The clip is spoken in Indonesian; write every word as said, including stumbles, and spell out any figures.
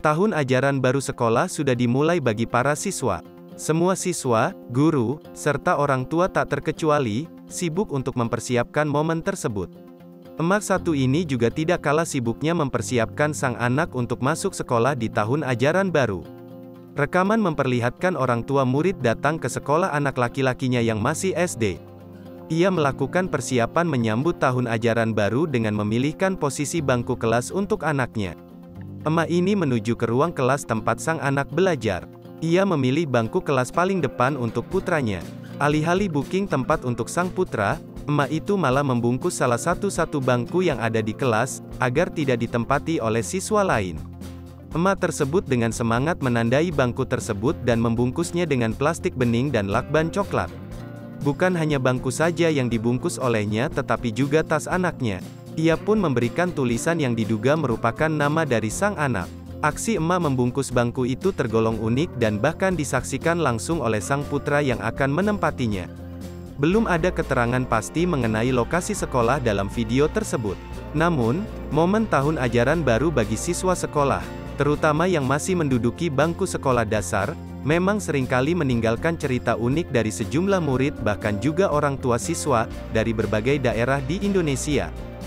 Tahun ajaran baru sekolah sudah dimulai bagi para siswa. Semua siswa, guru, serta orang tua tak terkecuali, sibuk untuk mempersiapkan momen tersebut. Emak satu ini juga tidak kalah sibuknya mempersiapkan sang anak untuk masuk sekolah di tahun ajaran baru. Rekaman memperlihatkan orang tua murid datang ke sekolah anak laki-lakinya yang masih S D. Ia melakukan persiapan menyambut tahun ajaran baru dengan memilihkan posisi bangku kelas untuk anaknya. Emak ini menuju ke ruang kelas tempat sang anak belajar. Ia memilih bangku kelas paling depan untuk putranya. Alih-alih booking tempat untuk sang putra, emak itu malah membungkus salah satu-satu bangku yang ada di kelas, agar tidak ditempati oleh siswa lain. Emak tersebut dengan semangat menandai bangku tersebut dan membungkusnya dengan plastik bening dan lakban coklat. Bukan hanya bangku saja yang dibungkus olehnya, tetapi juga tas anaknya. Ia pun memberikan tulisan yang diduga merupakan nama dari sang anak. Aksi emak membungkus bangku itu tergolong unik dan bahkan disaksikan langsung oleh sang putra yang akan menempatinya. Belum ada keterangan pasti mengenai lokasi sekolah dalam video tersebut. Namun, momen tahun ajaran baru bagi siswa sekolah, terutama yang masih menduduki bangku sekolah dasar, memang seringkali meninggalkan cerita unik dari sejumlah murid bahkan juga orang tua siswa, dari berbagai daerah di Indonesia.